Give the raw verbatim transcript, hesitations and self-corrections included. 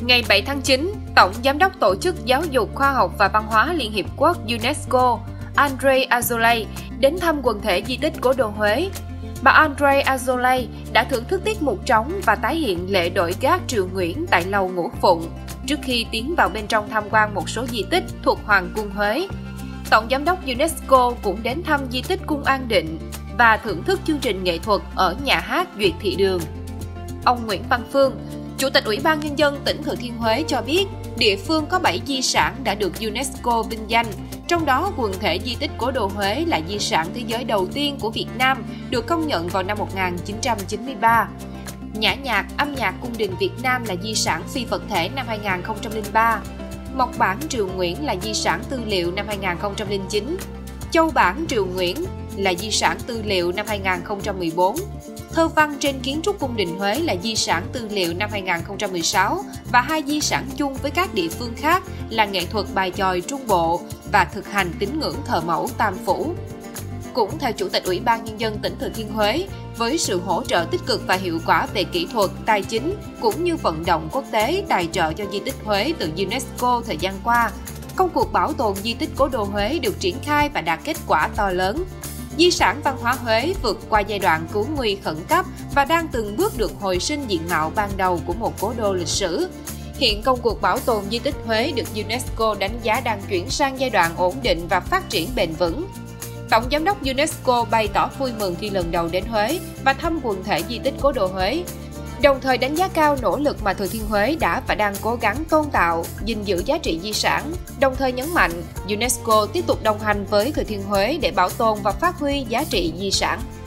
Ngày bảy tháng chín, Tổng Giám đốc Tổ chức Giáo dục Khoa học và Văn hóa Liên Hiệp Quốc UNESCO, Audrey Azoulay, đến thăm quần thể di tích cố đô Huế. Bà Audrey Azoulay đã thưởng thức tiết mục trống và tái hiện lễ đổi gác triều Nguyễn tại Lầu Ngũ Phụng trước khi tiến vào bên trong tham quan một số di tích thuộc Hoàng cung Huế. Tổng Giám đốc UNESCO cũng đến thăm di tích Cung An Định và thưởng thức chương trình nghệ thuật ở Nhà hát Duyệt Thị Đường. Ông Nguyễn Văn Phương, Chủ tịch Ủy ban Nhân dân tỉnh Thừa Thiên Huế cho biết, địa phương có bảy di sản đã được UNESCO vinh danh, trong đó quần thể di tích cố đô Huế là di sản thế giới đầu tiên của Việt Nam được công nhận vào năm một nghìn chín trăm chín mươi ba. Nhã nhạc, âm nhạc cung đình Việt Nam là di sản phi vật thể năm hai nghìn không trăm lẻ ba. Mộc bản triều Nguyễn là di sản tư liệu năm hai nghìn không trăm lẻ chín. Châu bản triều Nguyễn là di sản tư liệu năm hai nghìn không trăm mười bốn. Thơ văn trên kiến trúc cung đình Huế là di sản tư liệu năm hai nghìn không trăm mười sáu và hai di sản chung với các địa phương khác là nghệ thuật bài chòi Trung Bộ và thực hành tín ngưỡng thờ mẫu Tam phủ. Cũng theo Chủ tịch Ủy ban Nhân dân tỉnh Thừa Thiên Huế, với sự hỗ trợ tích cực và hiệu quả về kỹ thuật, tài chính cũng như vận động quốc tế tài trợ cho di tích Huế từ UNESCO thời gian qua, công cuộc bảo tồn di tích cố đô Huế được triển khai và đạt kết quả to lớn. Di sản văn hóa Huế vượt qua giai đoạn cứu nguy khẩn cấp và đang từng bước được hồi sinh diện mạo ban đầu của một cố đô lịch sử. Hiện công cuộc bảo tồn di tích Huế được UNESCO đánh giá đang chuyển sang giai đoạn ổn định và phát triển bền vững. Tổng Giám đốc UNESCO bày tỏ vui mừng khi lần đầu đến Huế và thăm quần thể di tích cố đô Huế, đồng thời đánh giá cao nỗ lực mà Thừa Thiên Huế đã và đang cố gắng tôn tạo, gìn giữ giá trị di sản, đồng thời nhấn mạnh UNESCO tiếp tục đồng hành với Thừa Thiên Huế để bảo tồn và phát huy giá trị di sản.